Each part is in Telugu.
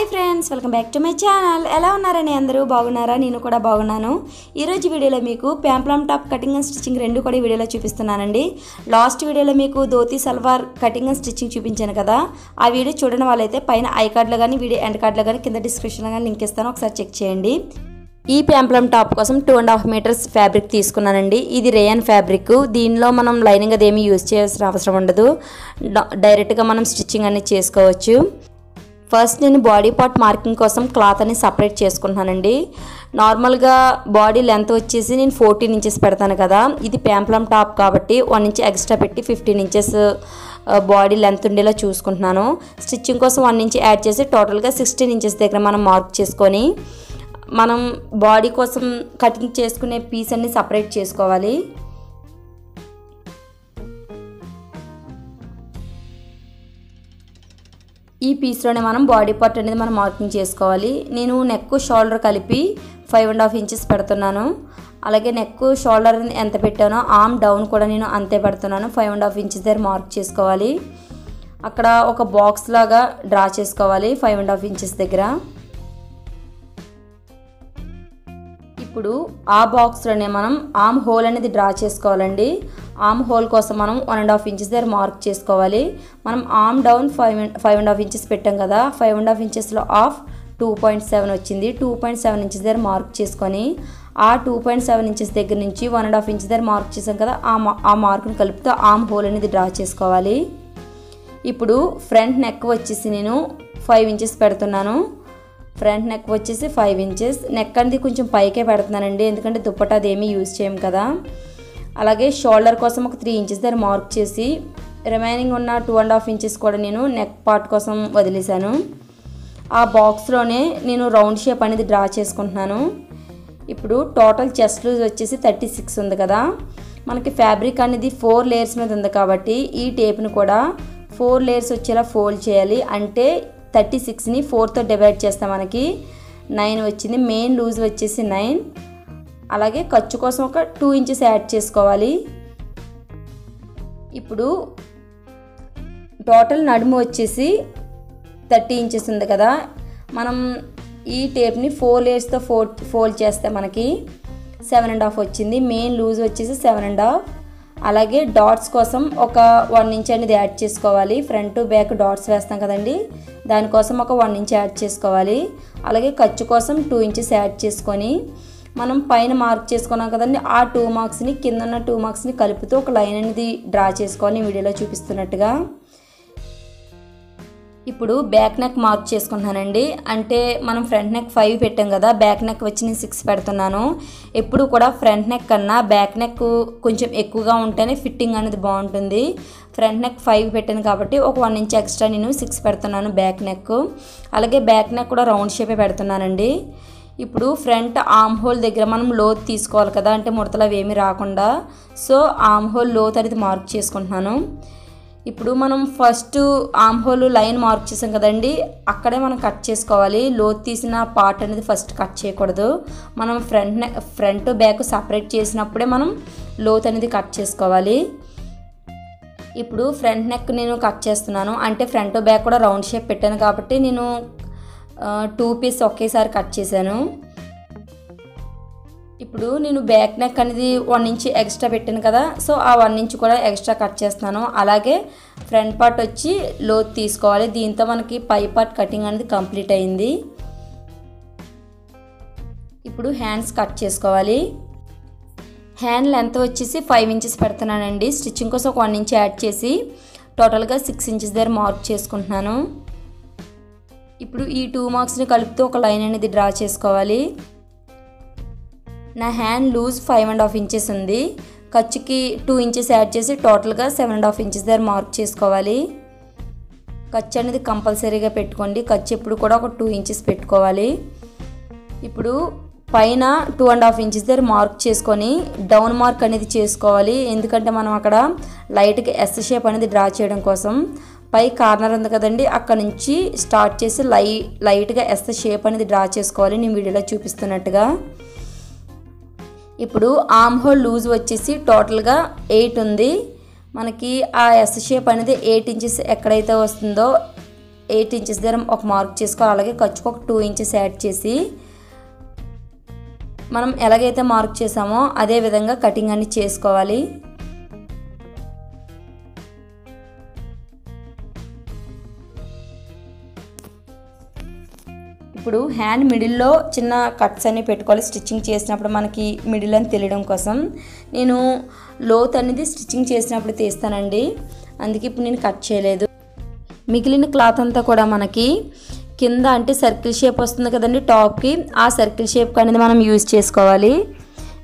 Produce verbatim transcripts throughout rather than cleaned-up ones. Hi friends welcome back to my channel ఎలా ఉన్నారని అందరూ బాగున్నారా నేను కూడా బాగున్నాను ఈ రోజు వీడియోలో మీకు peplum top cutting and stitching రెండు కూడా వీడియోలో చూపిస్తున్నానండి లాస్ట్ వీడియోలో మీకు dhoti salwar cutting and stitching చూపించాను కదా ఆ వీడియో చూడని వాళ్ళైతే పైన ఐ కార్డ్ లో గాని వీడియో ఎండ్ కార్డ్ లో గాని కింద డిస్క్రిప్షన్ లో గాని లింక్ ఇస్తాను ఒకసారి చెక్ చేయండి यह पेंप्लम टाप कोसम two and half meters fabric तीसुकुन्नानंडी इदी रेयन फैब्रिक दीनिलो मनम लाइनिंग अदेमी यूज चेयाल्सिन अवसरम उंडदु डायरेक्ट गा मनम स्टिचिंग अने चेसुकोवच्चु फस्ट नेनु बॉडी पार्ट मार्किंग कोसम क्लॉथ अने सेपरेट चेसुकुंटानंडी नार्मल गा बॉडी लेंथ वच्चेसी नेनु चौदह इंचेस पेडतानु कदा इदी पेंप्लम टाप काबट्टी वन इंच एक्स्ट्रा पेट्टी पंद्रह इंचेस बॉडी लेंथ उंडेला चूसुकुंटुन्नानु स्टिचिंग कोसम वन इंच ऐड चेसी टोटल गा सोलह इंचेस दग्गर मनम मार्क चेसुकोनी మనం బాడీ కోసం కటింగ్ చేసుకునే పీస్ అన్ని సెపరేట్ చేసుకోవాలి ఈ పీస్ లోనే మనం బాడీ పార్ట్ అనేది మనం మార్కింగ్ చేసుకోవాలి నేను నెక్ షోల్డర్ కలిపి पाँच दशमलव पाँच ఇంచెస్ పెడుతున్నాను అలాగే నెక్ షోల్డర్ ఎంత పెట్టానో ఆర్మ్ డౌన్ కూడా నేను అంతే పెడుతున్నాను पाँच दशमलव पाँच ఇంచెస్ దగ్గర మార్క్ చేసుకోవాలి అక్కడ ఒక బాక్స్ లాగా డ్రా చేసుకోవాలి पाँच दशमलव पाँच ఇంచెస్ దగ్గర ఇప్పుడు ఆ బాక్స్ లోనే మనం ఆర్మ్ హోల్ అనేది డ్రా చేసుకోవాలండి ఆర్మ్ హోల్ కోసం మనం एक दशमलव पाँच ఇంచెస్ దగ్గర మార్క్ చేసుకోవాలి మనం ఆర్మ్ డౌన్ पाँच दशमलव पाँच ఇంచెస్ పెట్టాం కదా पाँच दशमलव पाँच ఇంచెస్ లో ఆఫ్ दो दशमलव सात వచ్చింది दो दशमलव सात ఇంచెస్ దగ్గర మార్క్ చేసుకొని ఆ दो दशमलव सात ఇంచెస్ దగ్గర నుంచి एक दशमलव पाँच ఇంచెస్ దగ్గర మార్క్ చేసాం కదా ఆ ఆ మార్క్ ని కలుపుతూ ఆర్మ్ హోల్ అనేది డ్రా చేసుకోవాలి ఇప్పుడు ఫ్రంట్ నెక్ వచ్చేసి నేను पाँच ఇంచెస్ పెడుతున్నాను फ्रंट नेक वच्चेसी पाँच इंचेस नेक अंडी కొంచెం పైకే పెడుతున్నానండి ఎందుకంటే దుపట్టా దేమీ యూస్ చేయము కదా అలాగే షోల్డర్ కోసం ఒక तीन ఇంచెస్ దగ్గర మార్క్ చేసి రిమైనింగ్ ఉన్న दो दशमलव पाँच ఇంచెస్ కూడా నేను నెక్ పార్ట్ కోసం వదిలేసాను ఆ బాక్స్ లోనే నేను రౌండ్ షేప్ అనేది డ్రా చేసుకుంటున్నాను ఇప్పుడు టోటల్ చెస్ట్ లూజ్ వచ్చేసి छत्तीस ఉంది కదా మనకి ఫ్యాబ్రిక్ అనేది चार లేయర్స్ మీద ఉంది కాబట్టి ఈ టేప్ ని కూడా चार లేయర్స్ వచ్చేలా ఫోల్డ్ చేయాలి అంటే छत्तीस ని चार తో డివైడ్ చేస్తా మనకి नौ వచ్చింది మెయిన్ లూజ్ వచ్చేసి नौ అలాగే ఖర్చు కోసం ఒక दो ఇంచెస్ యాడ్ చేసుకోవాలి ఇప్పుడు టోటల్ నడుము వచ్చేసి तीस ఇంచెస్ ఉంది కదా మనం ఈ టేప్ ని चार లేయర్స్ తో फोल्ड फोल्ड చేస్తే మనకి सात दशमलव पाँच వచ్చింది మెయిన్ లూజ్ వచ్చేసి सात दशमलव पाँच అలాగే డాట్స్ కోసం ఒక एक ఇంచ్ అనేది యాడ్ చేసుకోవాలి ఫ్రంట్ టు బ్యాక్ డాట్స్ వేస్తాం కదండి దాని కోసం ఒక एक ఇంచ్ యాడ్ చేసుకోవాలి అలాగే ఖర్చు కోసం दो ఇంచెస్ యాడ్ చేసుకొని మనం పైన మార్క్ చేసుకున్నాం కదండి ఆ दो మార్క్స్ ని కింద ఉన్న दो మార్క్స్ ని కలుపుతూ ఒక లైన్ అనేది డ్రా చేసుకోవాలి వీడియోలో చూపిస్తున్నట్టుగా ఇప్పుడు బ్యాక్ నెక్ మార్క్ చేసుకుంటానండి అంటే మనం ఫ్రంట్ నెక్ पाँच పెట్టాం కదా బ్యాక్ నెక్ వచ్చి నేను छह పెడుతున్నాను ఎప్పుడు కూడా ఫ్రంట్ నెక్ కన్నా బ్యాక్ నెక్ కొంచెం ఎక్కువగా ఉంటేనే ఫిట్టింగ్ అనేది బాగుంటుంది ఫ్రంట్ నెక్ पाँच పెట్టాను కాబట్టి ఒక एक ఇంచ్ ఎక్స్ట్రా నేను छह పెడుతున్నాను బ్యాక్ నెక్ అలాగే బ్యాక్ నెక్ కూడా రౌండ్ షేపే పెడుతున్నానండి ఇప్పుడు ఫ్రంట్ ఆర్మ్ హోల్ దగ్గర మనం లోత్ తీసుకోవాలి కదా అంటే ముడతలవేమీ రాకుండా సో ఆర్మ్ హోల్ లోత్ అనేది మార్క్ చేసుకుంటాను ఇప్పుడు మనం first arm hole line mark చేసాం కదండి అక్కడే మనం కట్ చేసుకోవాలి లోత్ తీసిన పార్ట్ అనేది ఫస్ట్ కట్ చేయకూడదు మనం ఫ్రంట్ ఫ్రంట్ బ్యాక్ సెపరేట్ చేసినప్పుడే మనం లోత్ అనేది కట్ చేసుకోవాలి ఇప్పుడు ఫ్రంట్ నెక్ నేను కట్ చేస్తున్నాను అంటే ఫ్రంట్ బ్యాక్ కూడా రౌండ్ షేప్ పెట్టాను కాబట్టి నేను टू पीस ఒకేసారి కట్ చేశాను ఇప్పుడు నేను బ్యాక్ నెక్ అనేది एक ఇంచ్ ఎక్స్ట్రా పెట్టాను కదా సో ఆ एक ఇంచ్ కూడా ఎక్స్ట్రా కట్ చేస్తాను అలాగే ఫ్రంట్ పార్ట్ వచ్చి లోత్ తీసుకోవాలి దీంతో మనకి పై పార్ట్ కటింగ్ అనేది కంప్లీట్ అయ్యింది ఇప్పుడు హ్యాండ్స్ కట్ చేసుకోవాలి హ్యాండ్ లెంగ్త్ వచ్చేసి पाँच ఇంచెస్ పెడుతున్నానండి స్టిచ్చింగ్ కోసం एक ఇంచ్ యాడ్ చేసి టోటల్ గా छह ఇంచెస్ దగ్గర మార్క్ చేసుకుంటున్నాను ఇప్పుడు ఈ दो మార్క్స్ ని కలుపుతూ ఒక లైన్ అనేది డ్రా చేసుకోవాలి ना hand loose five and half inches उंदी कच्चुकी टू इंचेस ऐड चेसी टोटल गा सेवन अंड हाफ इंचेस दर मार्क चेसुकोवाली कच्चु अनेदी कंपल्सरीगा पेट्टुकोंडी कच्चु एप्पुडू कूडा ओक टू इंचेस पेट्टुकोवाली इप्पुडू पैन टू अंड हाफ इंचेस दर मार्क चेसुकोनी डौन मार्क अनेदी चेसुकोवाली एंदुकंटे మనం అక్కడ లైట్ గా ఎస్ షేప్ అనేది డ్రా చేయడం కోసం పై కార్నర్ ఉంది కదండి అక్కడ నుంచి స్టార్ట్ చేసి లైట్ గా ఎస్ షేప్ అనేది డ్రా చేసుకోవాలి నేను వీడియోలో చూపిస్తున్నట్టుగా ఇప్పుడు ఆర్మ్ హోల్ లూజ్ వచ్చేసి టోటల్ గా आठ ఉంది మనకి ఆ ఎస్ షేప్ అనేది आठ ఇంచెస్ ఎక్కడైతే వస్తుందో ఎయిట్ ఇంచెస్ దగ్గర ఒక మార్క్ చేసుకోవాలి. అలాగే ఖర్చుకు ఒక టూ ఇంచెస్ యాడ్ చేసి మనం ఎలాగైతే మార్క్ చేసామో అదే విధంగా కటింగ్ అన్ని చేసుకోవాలి. ఇప్పుడు హ్యాండ్ మిడిల్లో చిన్న కట్స్ అన్ని పెట్టుకోవాలి. స్టిచ్చింగ్ చేసినప్పుడు మనకి మిడిల్ అని తెలియడం కోసం నేను లోత్ అనేది స్టిచ్చింగ్ చేసినప్పుడు తీస్తానండి, అందుకే ఇప్పుడు నేను కట్ చేయలేదు. మిగిలిన క్లాత్ అంతా కూడా మనకి కింద అంటే సర్కిల్ షేప్ వస్తుంది కదండి టాప్కి, ఆ సర్కిల్ షేప్ అనేది మనం యూజ్ చేసుకోవాలి.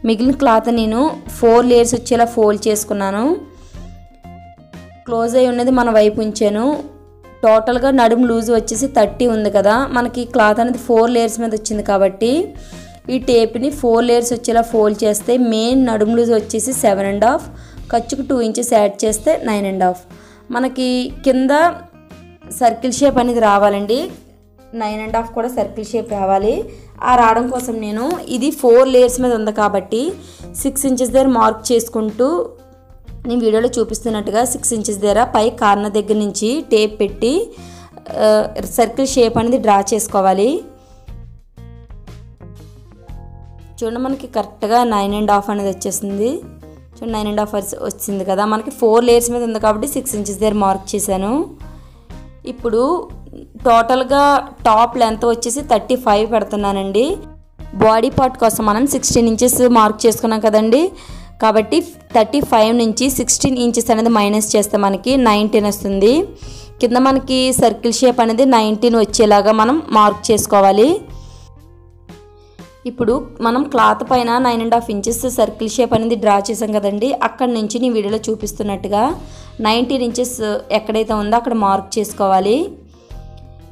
మిగిలిన క్లాత్ నేను ఫోర్ లేయర్స్ వచ్చేలా ఫోల్డ్ చేసుకున్నాను. క్లోజ్ అయి ఉన్నది మన వైపు ఉంచాను. టోటల్గా నడుము లూజ్ వచ్చేసి థర్టీ ఉంది కదా, మనకి క్లాత్ అనేది ఫోర్ లేయర్స్ మీద వచ్చింది కాబట్టి ఈ టేప్ని ఫోర్ లేయర్స్ వచ్చేలా ఫోల్డ్ చేస్తే మెయిన్ నడుము లూజ్ వచ్చేసి సెవెన్ అండ్ హాఫ్, ఖర్చుకు టూ ఇంచెస్ యాడ్ చేస్తే నైన్ అండ్ హాఫ్. మనకి కింద సర్కిల్ షేప్ అనేది రావాలండి, నైన్ అండ్ హాఫ్ కూడా సర్కిల్ షేప్ రావాలి. ఆ రావడం కోసం నేను ఇది ఫోర్ లేయర్స్ మీద ఉంది కాబట్టి సిక్స్ ఇంచెస్ దగ్గర మార్క్ చేసుకుంటూ నేను వీడియోలో చూపిస్తున్నట్టుగా సిక్స్ ఇంచెస్ దగ్గర పై కార్నర్ దగ్గర నుంచి టేప్ పెట్టి సర్కిల్ షేప్ అనేది డ్రా చేసుకోవాలి. చూడండి మనకి కరెక్ట్గా నైన్ అండ్ హాఫ్ అనేది వచ్చేసింది. చూడండి నైన్ అండ్ హాఫ్ వచ్చింది కదా, మనకి ఫోర్ లేయర్స్ మీద ఉంది కాబట్టి సిక్స్ ఇంచెస్ దగ్గర మార్క్ చేశాను. ఇప్పుడు టోటల్గా టాప్ లెంత్ వచ్చేసి థర్టీ ఫైవ్ పెడుతున్నానండి. బాడీ పార్ట్ కోసం మనం సిక్స్టీన్ ఇంచెస్ మార్క్ చేసుకున్నాం కదండి, కాబట్టి థర్టీ ఫైవ్ నుంచి సిక్స్టీన్ ఇంచెస్ అనేది మైనస్ చేస్తే మనకి నైన్టీన్ వస్తుంది. కింద మనకి సర్కిల్ షేప్ అనేది నైన్టీన్ వచ్చేలాగా మనం మార్క్ చేసుకోవాలి. ఇప్పుడు మనం క్లాత్ పైన nine and half inches circle shape అనేది డ్రా చేసాం కదండి, అక్కడ నుంచి నేను వీడియోలో చూపిస్తున్నట్టుగా నైన్టీన్ ఇంచెస్ ఎక్కడైతే ఉందో అక్కడ మార్క్ చేసుకోవాలి.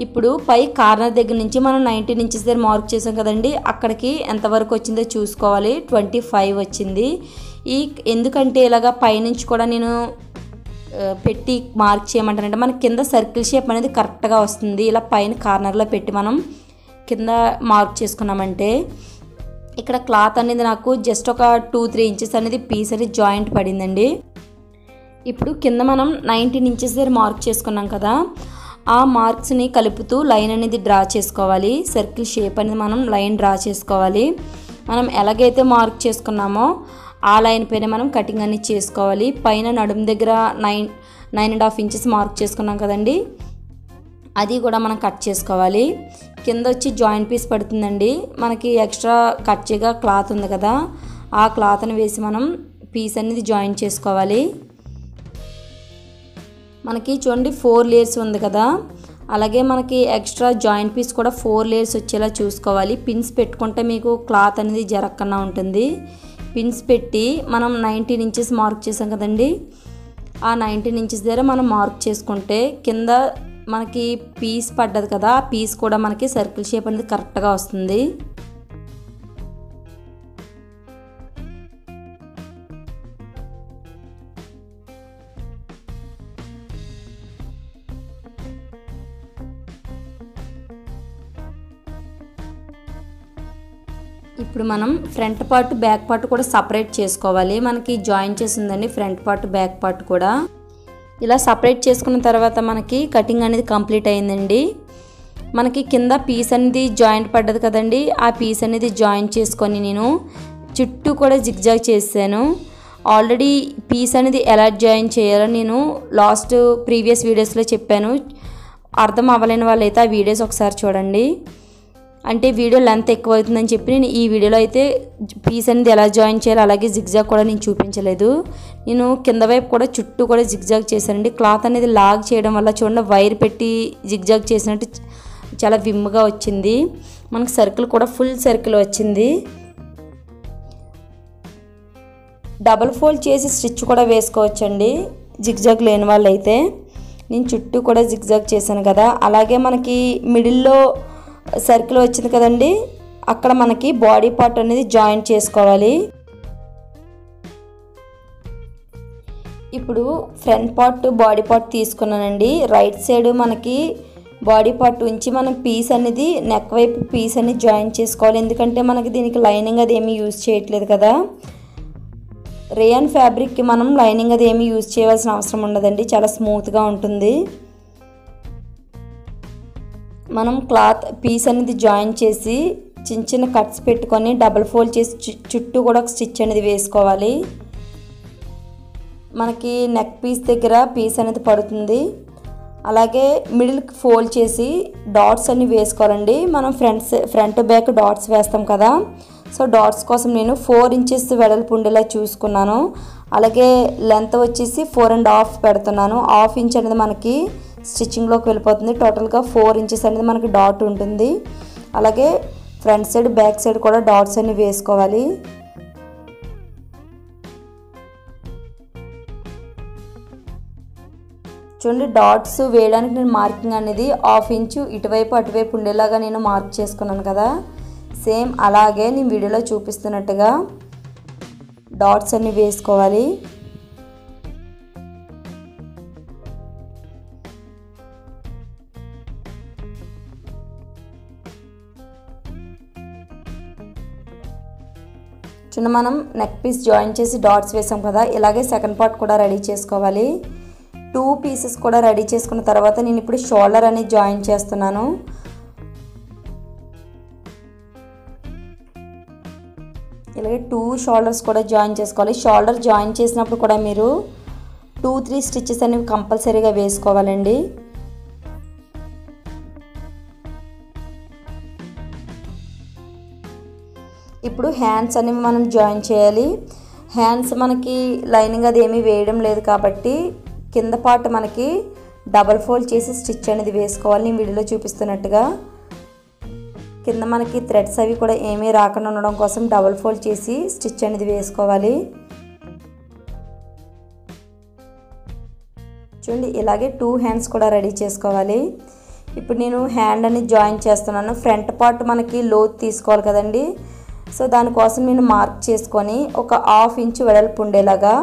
ఇప్పుడు పై కార్నర్ దగ్గర నుంచి మనం నైన్టీన్ ఇంచెస్ దగ్గర మార్క్ చేసాం కదండి, అక్కడికి ఎంతవరకు వచ్చిందో చూసుకోవాలి. ట్వంటీ ఫైవ్ వచ్చింది. ఈ ఎందుకంటే ఇలాగ పైనుంచి కూడా నేను పెట్టి మార్క్ చేయమంటానంటే మన కింద సర్కిల్ షేప్ అనేది కరెక్ట్గా వస్తుంది. ఇలా పైన కార్నర్లో పెట్టి మనం కింద మార్క్ చేసుకున్నామంటే ఇక్కడ క్లాత్ అనేది నాకు జస్ట్ ఒక టూ త్రీ ఇంచెస్ అనేది పీస్ అనేది జాయింట్ పడిందండి. ఇప్పుడు కింద మనం నైన్టీన్ ఇంచెస్ దగ్గర మార్క్ చేసుకున్నాం కదా, ఆ మార్క్స్ని కలుపుతూ లైన్ అనేది డ్రా చేసుకోవాలి. సర్కిల్ షేప్ అనేది మనం లైన్ డ్రా చేసుకోవాలి. మనం ఎలాగైతే మార్క్ చేసుకున్నామో ఆ లైన్ పైన మనం కటింగ్ అనేది చేసుకోవాలి. పైన నడుము దగ్గర nine nine and half inches mark చేసుకున్నాం కదండి, అది కూడా మనం కట్ చేసుకోవాలి. కింద వచ్చి జాయింట్ పీస్ పడుతుందండి, మనకి ఎక్స్ట్రా కట్ చేయగా క్లాత్ ఉంది కదా, ఆ క్లాత్ని వేసి మనం పీస్ అనేది జాయింట్ చేసుకోవాలి. మనకి చూడండి ఫోర్ లేయర్స్ ఉంది కదా, అలాగే మనకి ఎక్స్ట్రా జాయింట్ పీస్ కూడా ఫోర్ లేయర్స్ వచ్చేలా చూసుకోవాలి. పిన్స్ పెట్టుకుంటే మీకు క్లాత్ అనేది జరగకుండా ఉంటుంది. పిన్స్ పెట్టి మనం నైన్టీన్ ఇంచెస్ మార్క్ చేసాం కదండి, ఆ నైన్టీన్ ఇంచెస్ దగ్గర మనం మార్క్ చేసుకుంటే కింద మనకి పీస్ పడ్డది కదా, ఆ పీస్ కూడా మనకి సర్కిల్ షేప్ అనేది కరెక్ట్గా వస్తుంది. ఇప్పుడు మనం ఫ్రంట్ పార్ట్ బ్యాక్ పార్ట్ కూడా సపరేట్ చేసుకోవాలి. మనకి జాయిన్ చేసిందండి ఫ్రంట్ పార్ట్ బ్యాక్ పార్ట్ కూడా. ఇలా సపరేట్ చేసుకున్న తర్వాత మనకి కటింగ్ అనేది కంప్లీట్ అయిందండి. మనకి కింద పీస్ అనేది జాయింట్ పడ్డది కదండి, ఆ పీస్ అనేది జాయిన్ చేసుకొని నేను చుట్టూ కూడా జిగ్జాగ్ చేశాను. ఆల్రెడీ పీస్ అనేది ఎలా జాయిన్ చేయాలో నేను లాస్ట్ ప్రీవియస్ వీడియోస్లో చెప్పాను. అర్థం అవ్వలేని వాళ్ళైతే ఆ వీడియోస్ ఒకసారి చూడండి. అంటే వీడియో లెంత్ ఎక్కువ అవుతుందని చెప్పి నేను ఈ వీడియోలో అయితే పీస్ అనేది ఎలా జాయిన్ చేయాలి, అలాగే జిగ్జాగ్ కూడా నేను చూపించలేదు. నేను కింద వైపు కూడా చుట్టూ కూడా జిగ్జాగ్ చేశానండి. క్లాత్ అనేది లాగ్ చేయడం వల్ల చూడండి వైర్ పెట్టి జిగ్జాగ్ చేసినట్టు చాలా విమ్గా వచ్చింది. మనకు సర్కిల్ కూడా ఫుల్ సర్కిల్ వచ్చింది. డబల్ ఫోల్డ్ చేసి స్టిచ్ కూడా వేసుకోవచ్చండి జిగ్జాగ్ లేని వాళ్ళైతే. నేను చుట్టూ కూడా జిగ్జాగ్ చేశాను కదా. అలాగే మనకి మిడిల్లో సర్కిల్ వచ్చింది కదండి, అక్కడ మనకి బాడీ పార్ట్ అనేది జాయిన్ చేసుకోవాలి. ఇప్పుడు ఫ్రంట్ పార్ట్ బాడీ పార్ట్ తీసుకున్నానండి. రైట్ సైడ్ మనకి బాడీ పార్ట్ ఉంచి మనం పీస్ అనేది నెక్ వైపు పీస్ అనేది జాయిన్ చేసుకోవాలి. ఎందుకంటే మనకి దీనికి లైనింగ్ అది ఏమీ యూజ్ చేయట్లేదు కదా. రేయన్ ఫ్యాబ్రిక్కి మనం లైనింగ్ అది ఏమీ యూజ్ చేయవలసిన అవసరం ఉండదండి, చాలా స్మూత్గా ఉంటుంది. మనం క్లాత్ పీస్ అనేది జాయిన్ చేసి చిన్న చిన్న కట్స్ పెట్టుకొని డబుల్ ఫోల్డ్ చేసి చుట్టూ కూడా ఒక స్టిచ్ అనేది వేసుకోవాలి. మనకి నెక్ పీస్ దగ్గర పీస్ అనేది పడుతుంది. అలాగే మిడిల్ ఫోల్డ్ చేసి డాట్స్ అన్ని వేసుకోవాలండి. మనం ఫ్రంట్ ఫ్రంట్ బ్యాక్ డాట్స్ వేస్తాం కదా, సో డాట్స్ కోసం నేను ఫోర్ ఇంచెస్ వెడల్పు ఉండేలా చూసుకున్నాను. అలాగే లెంత్ వచ్చేసి ఫోర్ అండ్ హాఫ్ పెడుతున్నాను. హాఫ్ ఇంచ్ అనేది మనకి స్టిచ్చింగ్లోకి వెళ్ళిపోతుంది. టోటల్గా ఫోర్ ఇంచెస్ అనేది మనకి డాట్ ఉంటుంది. అలాగే ఫ్రంట్ సైడ్ బ్యాక్ సైడ్ కూడా డాట్స్ అన్ని వేసుకోవాలి. చూడండి, డాట్స్ వేయడానికి నేను మార్కింగ్ అనేది హాఫ్ ఇంచు ఇటువైపు అటువైపు ఉండేలాగా నేను మార్క్ చేసుకున్నాను కదా, సేమ్ అలాగే నేను వీడియోలో చూపిస్తున్నట్టుగా డాట్స్ అన్ని వేసుకోవాలి. చిన్న మనం నెక్ పీస్ జాయిన్ చేసి డాట్స్ వేసాం కదా, ఇలాగే సెకండ్ పార్ట్ కూడా రెడీ చేసుకోవాలి. టూ పీసెస్ కూడా రెడీ చేసుకున్న తర్వాత నేను ఇప్పుడు షోల్డర్ అనేది జాయిన్ చేస్తున్నాను. ఇలాగే టూ షోల్డర్స్ కూడా జాయిన్ చేసుకోవాలి. షోల్డర్ జాయిన్ చేసినప్పుడు కూడా మీరు టూ త్రీ స్టిచ్చెస్ అనేవి కంపల్సరీగా వేసుకోవాలండి. ఇప్పుడు హ్యాండ్స్ అనేవి మనం జాయిన్ చేయాలి. హ్యాండ్స్ మనకి లైనింగ్ అది ఏమీ వేయడం లేదు కాబట్టి కింద పార్ట్ మనకి డబల్ ఫోల్డ్ చేసి స్టిచ్ అనేది వేసుకోవాలి. నేను వీడియోలో చూపిస్తున్నట్టుగా కింద మనకి థ్రెడ్స్ అవి కూడా ఏమీ రాకుండా ఉండడం కోసం డబల్ ఫోల్డ్ చేసి స్టిచ్ అనేది వేసుకోవాలి. చూడండి, ఇలాగే టూ హ్యాండ్స్ కూడా రెడీ చేసుకోవాలి. ఇప్పుడు నేను హ్యాండ్ అనేది జాయిన్ చేస్తున్నాను. ఫ్రంట్ పార్ట్ మనకి లోత్ తీసుకోవాలి కదండి, సో దానికోసం నేను మార్క్ చేసుకొని ఒక హాఫ్ ఇంచ్ వెడల్పు ఉండేలాగా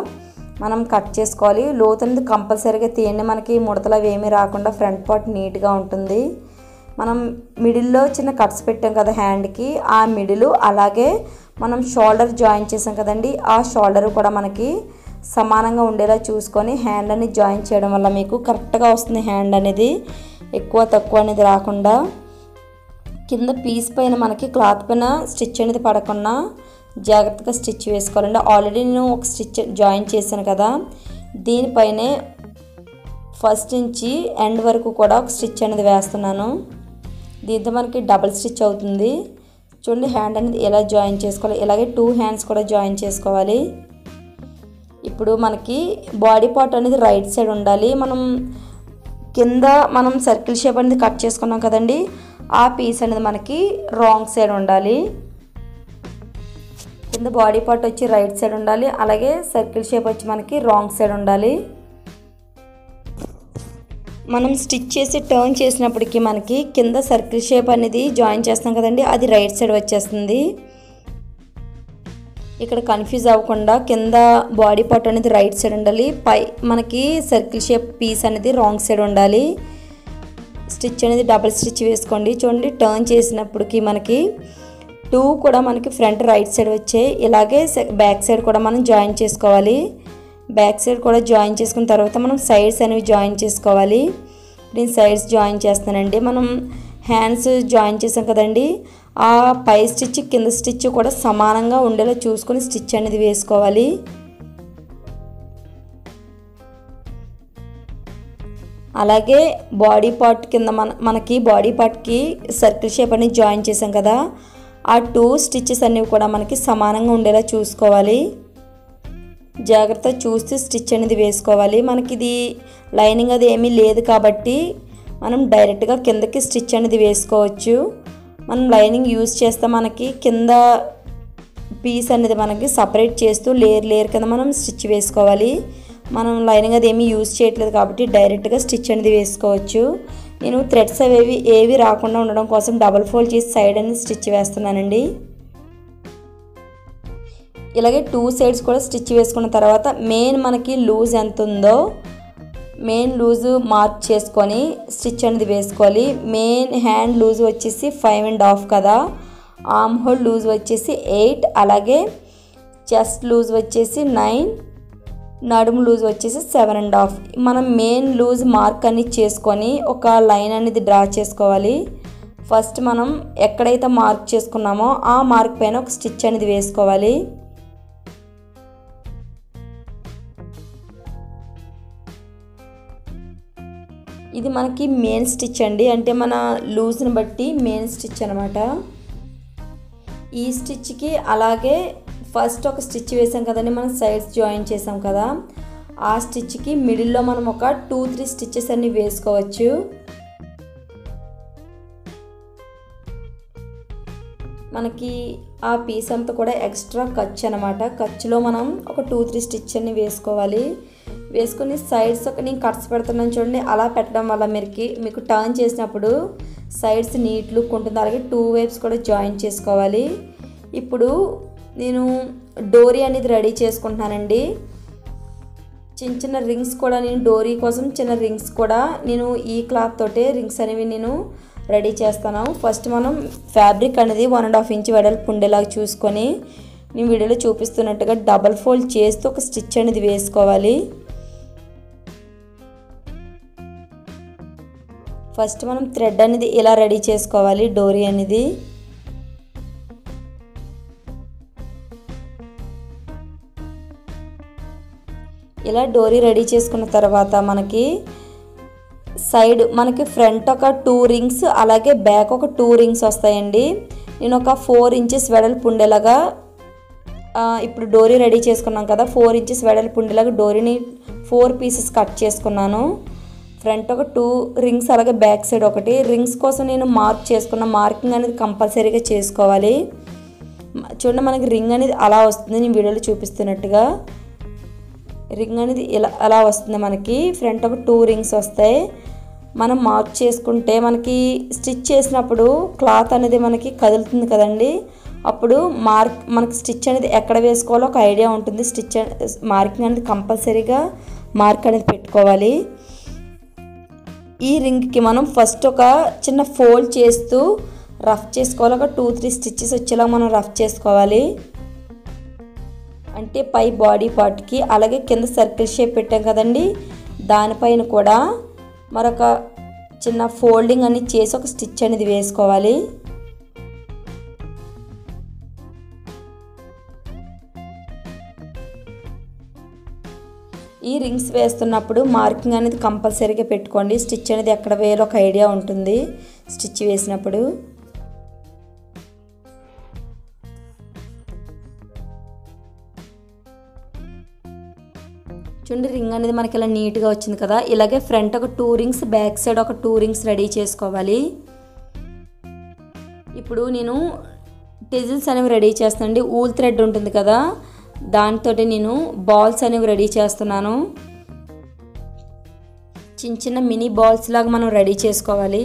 మనం కట్ చేసుకోవాలి. లోతు అనేది కంపల్సరీగా తీయండి, మనకి ముడతలు అవి ఏమీ రాకుండా ఫ్రంట్ పార్ట్ నీట్గా ఉంటుంది. మనం మిడిల్లో చిన్న కట్స్ పెట్టాం కదా హ్యాండ్కి, ఆ మిడిల్ అలాగే మనం షోల్డర్ జాయిన్ చేసాం కదండి, ఆ షోల్డర్ కూడా మనకి సమానంగా ఉండేలా చూసుకొని హ్యాండ్ అనేది జాయిన్ చేయడం వల్ల మీకు కరెక్ట్గా వస్తుంది. హ్యాండ్ అనేది ఎక్కువ తక్కువ అనేది రాకుండా కింద పీస్ పైన మనకి క్లాత్ పైన స్టిచ్ అనేది పడకుండా జాగ్రత్తగా స్టిచ్ వేసుకోవాలండి. ఆల్రెడీ నేను ఒక స్టిచ్ జాయిన్ చేశాను కదా, దీనిపైనే ఫస్ట్ నుంచి ఎండ్ వరకు కూడా ఒక స్టిచ్ అనేది వేస్తున్నాను. దీంతో మనకి డబల్ స్టిచ్ అవుతుంది. చూడండి, హ్యాండ్ అనేది ఎలా జాయిన్ చేసుకోవాలి. ఇలాగే టూ హ్యాండ్స్ కూడా జాయిన్ చేసుకోవాలి. ఇప్పుడు మనకి బాడీ పార్ట్ అనేది రైట్ సైడ్ ఉండాలి. మనం కింద మనం సర్కిల్ షేప్ అనేది కట్ చేసుకున్నాం కదండి, ఆ పీస్ అనేది మనకి రాంగ్ సైడ్ ఉండాలి. కింద బాడీ పార్ట్ వచ్చి రైట్ సైడ్ ఉండాలి. అలాగే సర్కిల్ షేప్ వచ్చి మనకి రాంగ్ సైడ్ ఉండాలి. మనం స్టిచ్ చేసి టర్న్ చేసినప్పటికీ మనకి కింద సర్కిల్ షేప్ అనేది జాయిన్ చేస్తాం కదండి, అది రైట్ సైడ్ వచ్చేస్తుంది. ఇక్కడ కన్ఫ్యూజ్ అవ్వకుండా కింద బాడీ పార్ట్ అనేది రైట్ సైడ్ ఉండాలి, పై మనకి సర్కిల్ షేప్ పీస్ అనేది రాంగ్ సైడ్ ఉండాలి. స్టిచ్ అనేది డబుల్ స్టిచ్ వేసుకోండి. చూడండి, టర్న్ చేసినప్పటికీ మనకి టూ కూడా మనకి ఫ్రంట్ రైట్ సైడ్ వచ్చాయి. ఇలాగే బ్యాక్ సైడ్ కూడా మనం జాయిన్ చేసుకోవాలి. బ్యాక్ సైడ్ కూడా జాయిన్ చేసుకున్న తర్వాత మనం సైడ్స్ అనేవి జాయిన్ చేసుకోవాలి. నేను సైడ్స్ జాయిన్ చేస్తానండి. మనం హ్యాండ్స్ జాయిన్ చేసాం కదండి, ఆ పై స్టిచ్ కింద స్టిచ్ కూడా సమానంగా ఉండేలా చూసుకొని స్టిచ్ అనేది వేసుకోవాలి. అలాగే బాడీ పార్ట్ కింద మన మనకి బాడీ పార్ట్కి సర్కిల్ షేప్ అనేది జాయిన్ చేసాం కదా, ఆ టూ స్టిచ్చెస్ అనేవి కూడా మనకి సమానంగా ఉండేలా చూసుకోవాలి. జాగ్రత్త చూసి స్టిచ్ అనేది వేసుకోవాలి. మనకి ఇది లైనింగ్ అది ఏమీ లేదు కాబట్టి మనం డైరెక్ట్గా కిందకి స్టిచ్ అనేది వేసుకోవచ్చు. మనం లైనింగ్ యూజ్ చేస్తే మనకి కింద పీస్ అనేది మనకి సపరేట్ చేస్తూ లేయర్ లేయర్ కింద మనం స్టిచ్ వేసుకోవాలి. మనం లైనింగ్ అది ఏమీ యూజ్ చేయట్లేదు కాబట్టి డైరెక్ట్గా స్టిచ్ అనేది వేసుకోవచ్చు. నేను థ్రెడ్స్ అవేవి ఏవి రాకుండా ఉండడం కోసం డబల్ ఫోల్డ్ చేసి సైడ్ అనేది స్టిచ్ వేస్తున్నానండి. ఇలాగే టూ సైడ్స్ కూడా స్టిచ్ వేసుకున్న తర్వాత మెయిన్ మనకి లూజ్ ఎంత ఉందో మెయిన్ లూజ్ మార్క్ చేసుకొని స్టిచ్ అనేది వేసుకోవాలి. మెయిన్ హ్యాండ్ లూజ్ వచ్చేసి ఫైవ్ అండ్ హాఫ్ కదా, ఆర్మ్ హోల్ లూజ్ వచ్చేసి ఎయిట్, అలాగే చెస్ట్ లూజ్ వచ్చేసి నైన్, నడుము లూజ్ వచ్చేసి సెవెన్ అండ్ హాఫ్. మనం మెయిన్ లూజ్ మార్క్ అనేది చేసుకొని ఒక లైన్ అనేది డ్రా చేసుకోవాలి. ఫస్ట్ మనం ఎక్కడైతే మార్క్ చేసుకున్నామో ఆ మార్క్ పైన ఒక స్టిచ్ అనేది వేసుకోవాలి. ఇది మనకి మెయిన్ స్టిచ్ అండి, అంటే మన లూజ్ ని బట్టి మెయిన్ స్టిచ్ అన్నమాట. ఈ స్టిచ్ కి అలాగే ఫస్ట్ ఒక స్టిచ్ వేసాం కదండి, మనం సైడ్స్ జాయిన్ చేసాం కదా, ఆ స్టిచ్ కి మిడిల్లో మనం ఒక టూ త్రీ స్టిచెస్ అన్ని వేసుకోవచ్చు. మనకి ఆ పీస్ అంతా కూడా ఎక్స్ట్రా ఖర్చు అనమాట. ఖర్చులో మనం ఒక టూ త్రీ స్టిచ్ అన్ని వేసుకోవాలి. వేసుకుని సైడ్స్ ఒక నేను కట్స్ పెడుతున్నాను చూడండి, అలా పెట్టడం వల్ల మీరుకి మీకు టర్న్ చేసినప్పుడు సైడ్స్ నీట్ లుక్ ఉంటుంది. అలాగే టూ వైప్స్ కూడా జాయిన్ చేసుకోవాలి. ఇప్పుడు నేను డోరీ అనేది రెడీ చేసుకుంటున్నానండి. చిన్న చిన్న రింగ్స్ కూడా నేను డోరీ కోసం చిన్న రింగ్స్ కూడా నేను ఈ క్లాత్ తోటే రింగ్స్ అనేవి నేను రెడీ చేస్తాను. ఫస్ట్ మనం ఫ్యాబ్రిక్ అనేది వన్ అండ్ హాఫ్ ఇంచ్ వెడల్పు ఉండేలాగా చూసుకొని నేను వీడియోలో చూపిస్తున్నట్టుగా డబల్ ఫోల్డ్ చేస్తూ ఒక స్టిచ్ అనేది వేసుకోవాలి. ఫస్ట్ మనం థ్రెడ్ అనేది ఇలా రెడీ చేసుకోవాలి డోరీ అనేది. ఇలా డోరీ రెడీ చేసుకున్న తర్వాత మనకి సైడ్ మనకి ఫ్రంట్ ఒక టూ రింగ్స్ అలాగే బ్యాక్ ఒక టూ రింగ్స్ వస్తాయండి. నేను ఒక ఫోర్ ఇంచెస్ వెడల్పు ఉండేలాగా ఇప్పుడు డోరీ రెడీ చేసుకున్నాం కదా, ఫోర్ ఇంచెస్ వెడల్పు ఉండేలాగా డోరీని ఫోర్ పీసెస్ కట్ చేసుకున్నాను. ఫ్రంట్ ఒక టూ రింగ్స్ అలాగే బ్యాక్ సైడ్ ఒకటి. రింగ్స్ కోసం నేను మార్క్ చేసుకున్న మార్కింగ్ అనేది కంపల్సరీగా చేసుకోవాలి. చూడండి మనకి రింగ్ అనేది అలా వస్తుంది, నేను వీడియోలో చూపిస్తున్నట్టుగా రింగ్ అనేది ఇలా అలా వస్తుంది. మనకి ఫ్రంట్ ఒక టూ రింగ్స్ వస్తాయి. మనం మార్క్ చేసుకుంటే మనకి స్టిచ్ చేసినప్పుడు క్లాత్ అనేది మనకి కదులుతుంది కదండి, అప్పుడు మార్క్ మనకి స్టిచ్ అనేది ఎక్కడ వేసుకోవాలో ఒక ఐడియా ఉంటుంది. స్టిచ్ మార్కింగ్ అనేది కంపల్సరీగా మార్క్ అనేది పెట్టుకోవాలి. ఈ రింగ్కి మనం ఫస్ట్ ఒక చిన్న ఫోల్డ్ చేస్తూ రఫ్ చేసుకోవాలి. ఒక టూ త్రీ స్టిచ్చెస్ వచ్చేలా మనం రఫ్ చేసుకోవాలి. అంటే పై బాడీ పార్ట్కి అలాగే కింద సర్కిల్ షేప్ పెట్టాం కదండి, దానిపైన కూడా మరొక చిన్న ఫోల్డింగ్ అనేది చేసి ఒక స్టిచ్ అనేది వేసుకోవాలి. ఈ రింగ్స్ వేస్తున్నప్పుడు మార్కింగ్ అనేది కంపల్సరీగా పెట్టుకోండి. స్టిచ్ అనేది ఎక్కడ వేయాలో ఒక ఐడియా ఉంటుంది స్టిచ్ వేసినప్పుడు. చూడండి రింగ్ అనేది మనకి ఇలా నీట్గా వచ్చింది కదా. ఇలాగే ఫ్రంట్ ఒక టూ రింగ్స్ బ్యాక్ సైడ్ ఒక టూ రింగ్స్ రెడీ చేసుకోవాలి. ఇప్పుడు నేను టెజిల్స్ అనేవి రెడీ చేస్తానండి. ఊల్ థ్రెడ్ ఉంటుంది కదా, దాంతో నేను బాల్స్ అనేవి రెడీ చేస్తున్నాను. చిన్న చిన్న మినీ బాల్స్ లాగా మనం రెడీ చేసుకోవాలి.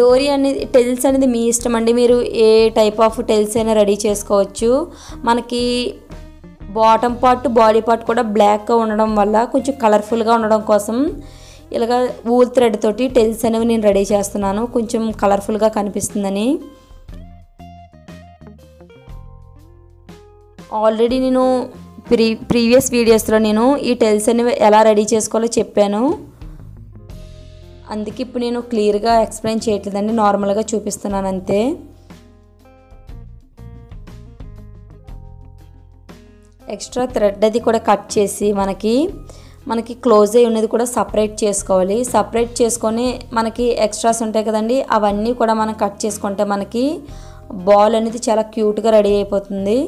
డోరీ అనేది టెజిల్స్ అనేది మీ ఇష్టం అండి, మీరు ఏ టైప్ ఆఫ్ టెజిల్స్ అయినా రెడీ చేసుకోవచ్చు. మనకి బాటమ్ పార్ట్ బాడీ పార్ట్ కూడా బ్లాక్గా ఉండడం వల్ల కొంచెం కలర్ఫుల్గా ఉండడం కోసం ఇలాగ ఊల్ థ్రెడ్ తోటి టెజిల్స్ అనేవి నేను రెడీ చేస్తున్నాను, కొంచెం కలర్ఫుల్గా కనిపిస్తుందని. ఆల్రెడీ నేను ప్రీ ప్రీవియస్ వీడియోస్లో నేను ఈ టెజిల్స్ అనేవి ఎలా రెడీ చేసుకోవాలో చెప్పాను, అందుకే ఇప్పుడు నేను క్లియర్గా ఎక్స్ప్లెయిన్ చేయట్లేదండి, నార్మల్గా చూపిస్తున్నాను అంతే. ఎక్స్ట్రా థ్రెడ్ అది కూడా కట్ చేసి మనకి మనకి క్లోజ్ అయ్యి ఉన్నది కూడా సపరేట్ చేసుకోవాలి. సపరేట్ చేసుకొని మనకి ఎక్స్ట్రాస్ ఉంటాయి కదండి, అవన్నీ కూడా మనం కట్ చేసుకుంటే మనకి బాల్ అనేది చాలా క్యూట్గా రెడీ అయిపోతుంది.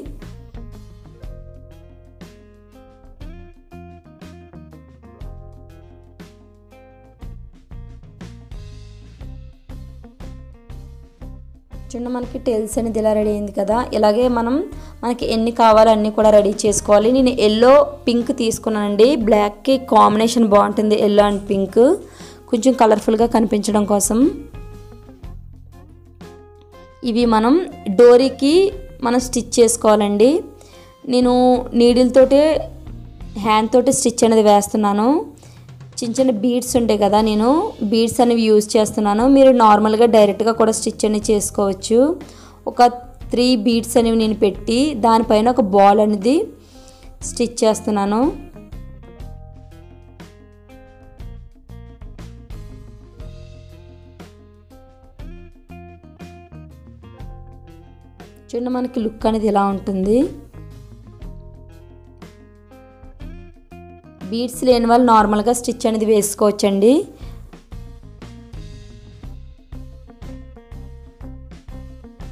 చూడండి మనకి టెల్స్ అనేది ఇలా రెడీ అయింది కదా. ఇలాగే మనం మనకి ఎన్ని కావాలో అన్నీ కూడా రెడీ చేసుకోవాలి. నేను ఎల్లో పింక్ తీసుకున్నానండి, బ్లాక్కి కాంబినేషన్ బాగుంటుంది ఎల్లో అండ్ పింక్, కొంచెం కలర్ఫుల్గా కనిపించడం కోసం. ఇవి మనం డోరీకి మనం స్టిచ్ చేసుకోవాలండి. నేను నీడిల్తోటే హ్యాండ్ తోటి స్టిచ్ అనేది వేస్తున్నాను. చిన్న చిన్న బీడ్స్ ఉంటాయి కదా, నేను బీడ్స్ అనేవి యూజ్ చేస్తున్నాను. మీరు నార్మల్గా డైరెక్ట్గా కూడా స్టిచ్ అనేది చేసుకోవచ్చు. ఒక త్రీ బీడ్స్ అనేవి నేను పెట్టి దానిపైన ఒక బాల్ అనేది స్టిచ్ చేస్తున్నాను. చూడండి మనకి లుక్ అనేది ఇలా ఉంటుంది. బీడ్స్ లేని వాళ్ళు నార్మల్గా స్టిచ్ అనేది వేసుకోవచ్చండి.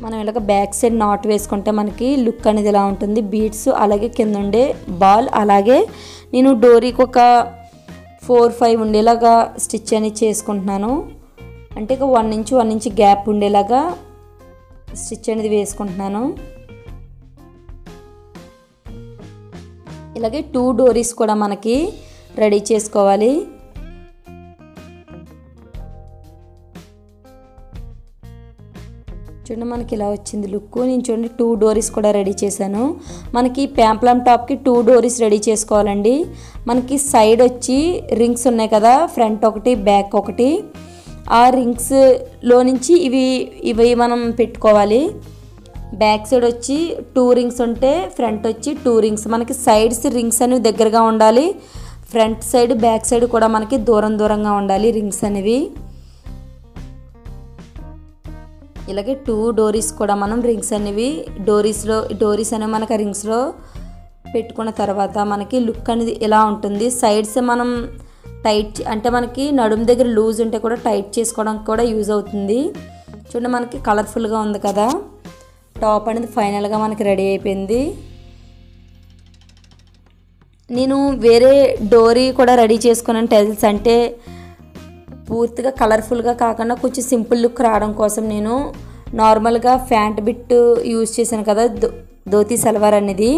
మనం ఇలాగ బ్యాక్ సైడ్ నాట్ వేసుకుంటే మనకి లుక్ అనేది ఇలా ఉంటుంది. బీడ్స్ అలాగే కింద ఉండే బాల్ అలాగే నేను డోరీకి ఒక ఫోర్ ఫైవ్ ఉండేలాగా స్టిచ్ అనేది చేసుకుంటున్నాను. అంటే ఇక one inch one inch gap ఉండేలాగా స్టిచ్ అనేది వేసుకుంటున్నాను. ఇలాగే టూ డోరీస్ కూడా మనకి రెడీ చేసుకోవాలి. చూడండి మనకి ఇలా వచ్చింది లుక్. నేను చూడండి టూ డోరీస్ కూడా రెడీ చేశాను. మనకి పెప్లమ్ టాప్కి టూ డోరీస్ రెడీ చేసుకోవాలండి. మనకి సైడ్ వచ్చి రింగ్స్ ఉన్నాయి కదా, ఫ్రంట్ ఒకటి బ్యాక్ ఒకటి, ఆ రింగ్స్లో నుంచి ఇవి ఇవి మనం పెట్టుకోవాలి. బ్యాక్ సైడ్ వచ్చి టూ రింగ్స్ ఉంటే ఫ్రంట్ వచ్చి టూ రింగ్స్. మనకి సైడ్స్ రింగ్స్ అనేవి దగ్గరగా ఉండాలి, ఫ్రంట్ సైడ్ బ్యాక్ సైడ్ కూడా మనకి దూరం దూరంగా ఉండాలి రింగ్స్ అనేవి. ఇలాగే టూ డోరీస్ కూడా మనం రింగ్స్ అనేవి డోరీస్లో డోరీస్ అనేవి మనకు ఆ రింగ్స్లో పెట్టుకున్న తర్వాత మనకి లుక్ అనేది ఇలా ఉంటుంది. సైడ్స్ మనం టైట్ అంటే మనకి నడుము దగ్గర లూజ్ ఉంటే కూడా టైట్ చేసుకోవడానికి కూడా యూజ్ అవుతుంది. చూడండి మనకి కలర్ఫుల్గా ఉంది కదా టాప్ అనేది ఫైనల్గా మనకి రెడీ అయిపోయింది. నేను వేరే డోరీ కూడా రెడీ చేసుకున్నాను టెల్స్ అంటే పూర్తిగా కలర్ఫుల్గా కాకుండా కొంచెం సింపుల్ లుక్ రావడం కోసం నేను నార్మల్గా ఫ్యాంట్ బిట్ యూజ్ చేశాను కదా, ధోతీ సల్వార్ అనేది,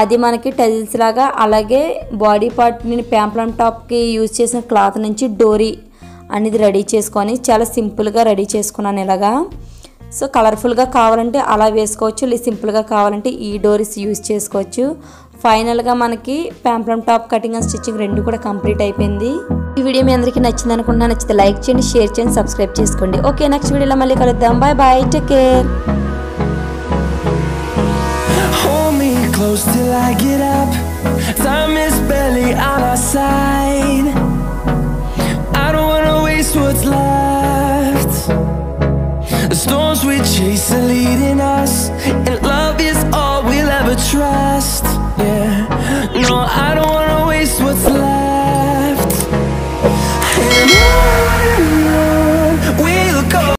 అది మనకి టెల్స్ లాగా అలాగే బాడీ పార్ట్ నేను పెప్లమ్ టాప్కి యూజ్ చేసిన క్లాత్ నుంచి డోరీ అనేది రెడీ చేసుకొని చాలా సింపుల్గా రెడీ చేసుకున్నాను ఇలాగా. సో కలర్ఫుల్గా కావాలంటే అలా వేసుకోవచ్చు, లేదా సింపుల్గా కావాలంటే ఈ డోరీస్ యూజ్ చేసుకోవచ్చు. ఫైనల్గా మనకి peplum top cutting and stitching రెండు కూడా కంప్లీట్ అయిపోయింది. ఈ వీడియో మీ అందరికీ నచ్చింది అనుకుంటున్నా. నచ్చితే లైక్ చేయండి, షేర్ చేయండి, సబ్స్క్రైబ్ చేసుకోండి. ఓకే, నెక్స్ట్ వీడియోలో మళ్ళీ కలుద్దాం. Bye bye, take care. Close till I get up, time is barely on our side. I don't wanna waste what's left. The storms we chase are leading us, and love is all we'll ever trust. Yeah, no, I don't wanna waste what's left. And I...